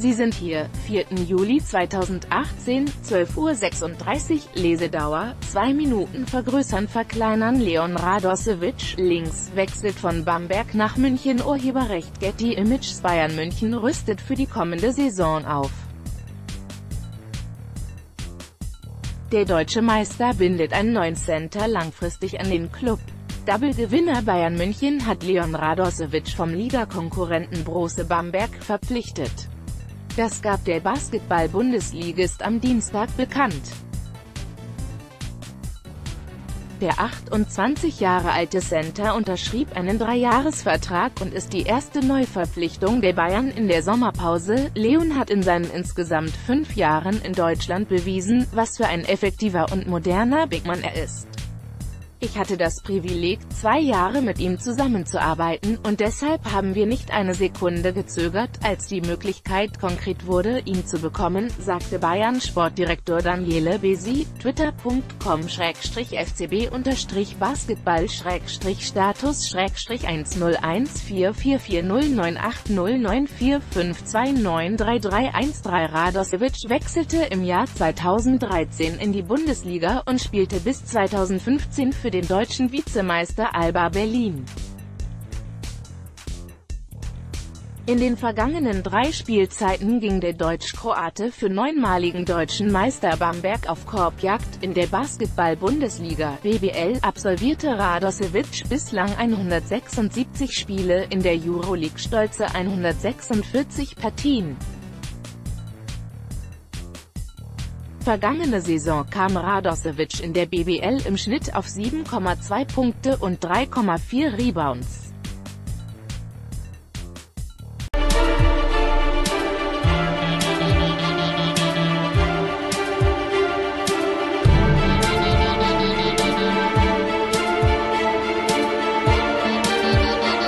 Sie sind hier, 4. Juli 2018, 12:36 Uhr, Lesedauer, 2 Minuten vergrößern verkleinern. Leon Radosevic, links, wechselt von Bamberg nach München. Urheberrecht Getty Images. Bayern München rüstet für die kommende Saison auf. Der deutsche Meister bindet einen neuen Center langfristig an den Club. Double-Gewinner Bayern München hat Leon Radosevic vom Ligakonkurrenten Brose Bamberg verpflichtet. Das gab der Basketball-Bundesligist am Dienstag bekannt. Der 28 Jahre alte Center unterschrieb einen Dreijahresvertrag und ist die erste Neuverpflichtung der Bayern in der Sommerpause. Leon hat in seinen insgesamt 5 Jahren in Deutschland bewiesen, was für ein effektiver und moderner Bigman er ist. Ich hatte das Privileg, 2 Jahre mit ihm zusammenzuarbeiten, und deshalb haben wir nicht eine Sekunde gezögert, als die Möglichkeit konkret wurde, ihn zu bekommen, sagte Bayern-Sportdirektor Daniele Besi, twitter.com/fcb-basketball/status/10444098094529331. Radosevic wechselte im Jahr 2013 in die Bundesliga und spielte bis 2015 für den deutschen Vizemeister Alba Berlin. In den vergangenen 3 Spielzeiten ging der Deutsch-Kroate für neunmaligen deutschen Meister Bamberg auf Korbjagd. In der Basketball-Bundesliga (BBL) absolvierte Radosevic bislang 176 Spiele, in der Euroleague stolze 146 Partien. Vergangene Saison kam Radosevic in der BBL im Schnitt auf 7,2 Punkte und 3,4 Rebounds.